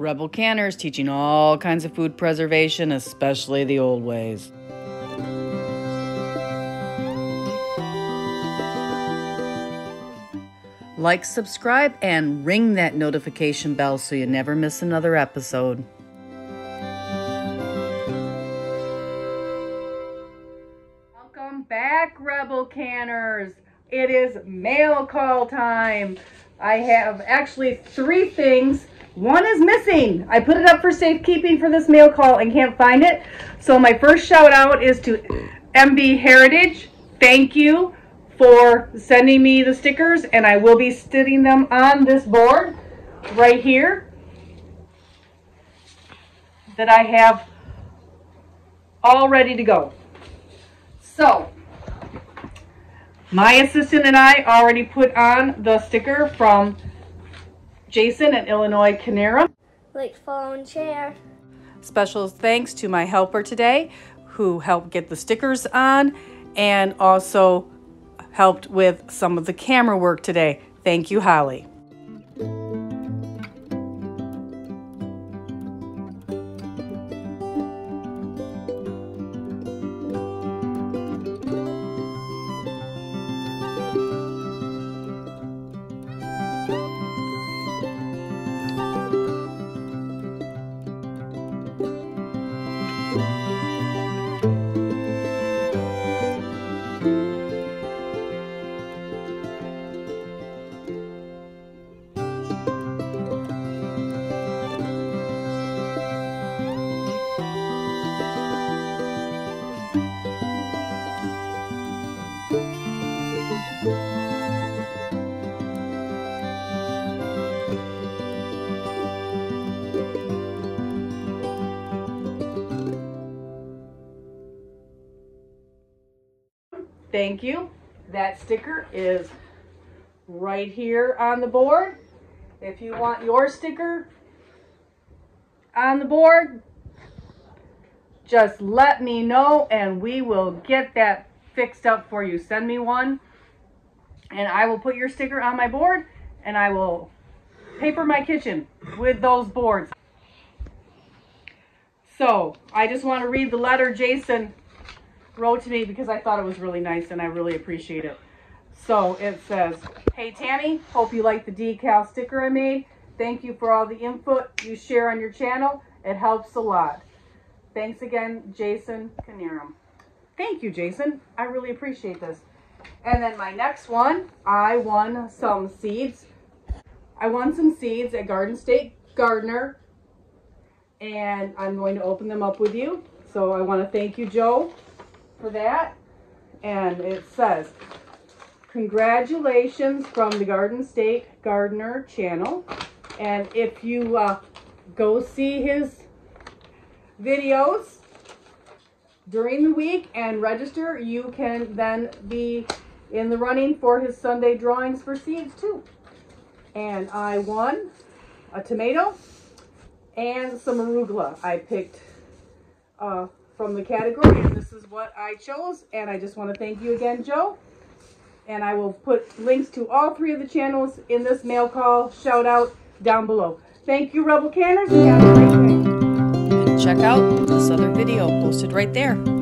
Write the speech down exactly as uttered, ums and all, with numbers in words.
Rebel Canners, teaching all kinds of food preservation, especially the old ways. Like, subscribe, and ring that notification bell so you never miss another episode. Welcome back, Rebel Canners. It is mail call time. I have actually three things. One is missing. I put it up for safekeeping for this mail call and can't find it. So my first shout out is to M B Heritage. Thank you for sending me the stickers, and I will be sticking them on this board right here that I have all ready to go. So my assistant and I already put on the sticker from Jason at Illinois Knierim. Like, follow, and share. Special thanks to my helper today, who helped get the stickers on and also helped with some of the camera work today. Thank you, Holly. Thank you. That sticker is right here on the board. If you want your sticker on the board, just let me know and we will get that fixed up for you. Send me one and I will put your sticker on my board, and I will paper my kitchen with those boards. So I just want to read the letter Jason wrote to me because I thought it was really nice and I really appreciate it. So it says, "Hey Tammy, hope you like the decal sticker I made. Thank you for all the input you share on your channel. It helps a lot. Thanks again, Jason Knierim." Thank you, Jason. I really appreciate this. And then my next one, I won some seeds. I won some seeds at Garden State Gardener, and I'm going to open them up with you. So I want to thank you, Joe, for that. And it says, "Congratulations from the Garden State Gardener channel." And if you uh, go see his videos during the week and register, you can then be in the running for his Sunday drawings for seeds too. And I won a tomato and some arugula. I picked uh, from the category, and this is what I chose, and I just want to thank you again, Joe. And I will put links to all three of the channels in this mail call shout out down below. Thank you, Rebel Canners, and have a great day. And check out this other video posted right there.